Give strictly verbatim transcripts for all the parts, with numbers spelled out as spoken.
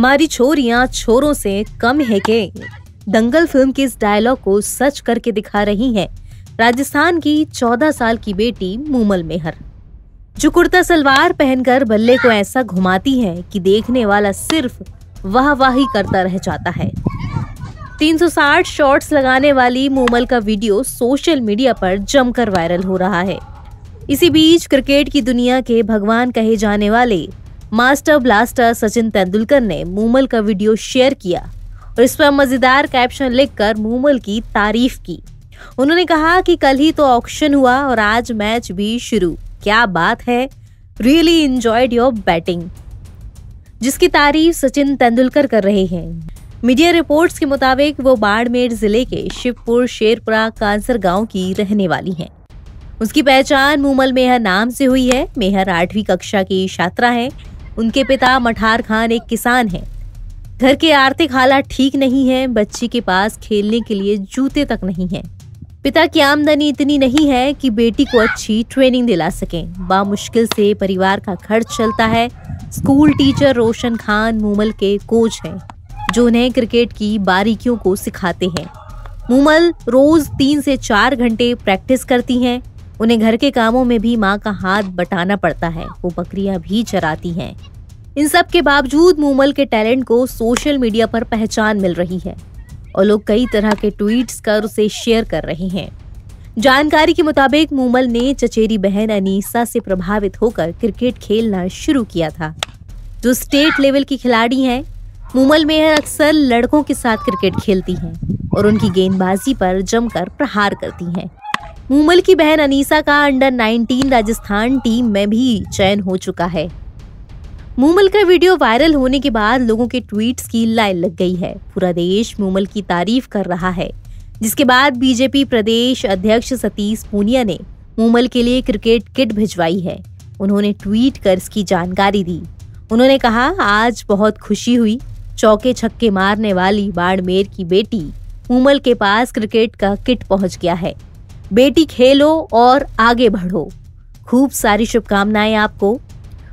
मारी छोरियां छोरों से कम है के दंगल फिल्म के इस डायलॉग को सच करके दिखा रही हैं राजस्थान की चौदह साल की बेटी मूमल मेहर, जो कुर्ता सलवार पहनकर बल्ले को ऐसा घुमाती है कि देखने वाला सिर्फ वाह वाही करता रह जाता है। तीन सौ साठ शॉट्स लगाने वाली मूमल का वीडियो सोशल मीडिया पर जमकर वायरल हो रहा है। इसी बीच क्रिकेट की दुनिया के भगवान कहे जाने वाले मास्टर ब्लास्टर सचिन तेंदुलकर ने मूमल का वीडियो शेयर किया और इस पर मजेदार कैप्शन लिखकर मूमल की तारीफ की। उन्होंने कहा कि कल ही तो ऑक्शन हुआ और आज मैच भी शुरू, क्या बात है, रियली एंजॉयड योर बैटिंग, जिसकी तारीफ सचिन तेंदुलकर कर रहे हैं। मीडिया रिपोर्ट्स के मुताबिक वो बाड़मेर जिले के शिवपुर शेरपुरा कांसर गांव की रहने वाली हैं। उसकी पहचान मूमल मेहर नाम से हुई है। मेहर आठवीं कक्षा की छात्रा है। उनके पिता मठार खान एक किसान है। घर के आर्थिक हालात ठीक नहीं है। बच्ची के पास खेलने के लिए जूते तक नहीं है। पिता की आमदनी इतनी नहीं है कि बेटी को अच्छी ट्रेनिंग दिला सकें। बामुश्किल से परिवार का खर्च चलता है। स्कूल टीचर रोशन खान मूमल के कोच हैं, जो उन्हें क्रिकेट की बारीकियों को सिखाते हैं। मूमल रोज तीन से चार घंटे प्रैक्टिस करती हैं। उन्हें घर के कामों में भी माँ का हाथ बटाना पड़ता है। वो बकरियाँ भी चराती हैं। इन सब के बावजूद मूमल के टैलेंट को सोशल मीडिया पर पहचान मिल रही है और लोग कई तरह के ट्वीट्स कर उसे शेयर कर रहे हैं। जानकारी के मुताबिक मूमल ने चचेरी बहन अनीसा से प्रभावित होकर क्रिकेट खेलना शुरू किया था, जो स्टेट लेवल की खिलाड़ी हैं। मूमल मेहर अक्सर लड़कों के साथ क्रिकेट खेलती हैं और उनकी गेंदबाजी पर जमकर प्रहार करती हैं। मूमल की बहन अनीसा का अंडर नाइनटीन राजस्थान टीम में भी चयन हो चुका है। मूमल का वीडियो वायरल होने के बाद लोगों के ट्वीट्स की लाइन लग गई है। पूरा देश मूमल की तारीफ कर रहा है, जिसके बाद बीजेपी प्रदेश अध्यक्ष सतीश पूनिया ने मूमल के लिए क्रिकेट किट भिजवाई है। उन्होंने ट्वीट कर इसकी जानकारी दी। उन्होंने कहा, आज बहुत खुशी हुई। चौके छक्के मारने वाली बाड़मेर की बेटी मूमल के पास क्रिकेट का किट पहुँच गया है। बेटी खेलो और आगे बढ़ो। खूब सारी शुभकामनाएं आपको।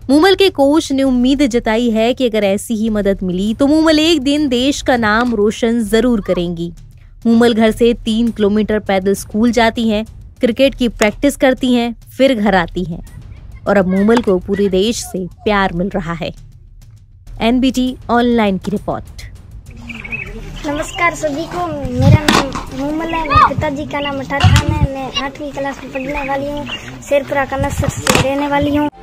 मूमल के कोच ने उम्मीद जताई है कि अगर ऐसी ही मदद मिली तो मूमल एक दिन देश का नाम रोशन जरूर करेंगी। मूमल घर से तीन किलोमीटर पैदल स्कूल जाती हैं, क्रिकेट की प्रैक्टिस करती हैं, फिर घर आती हैं और अब मूमल को पूरे देश से प्यार मिल रहा है। एनबीटी ऑनलाइन की रिपोर्ट। नमस्कार सभी को, मेरा नाम मूमल है। मेरे पिताजी का नाम मठार खान है। मैं आठवीं क्लास में पढ़ने वाली हूँ। शेरपुरा का नसर से रहने वाली हूँ।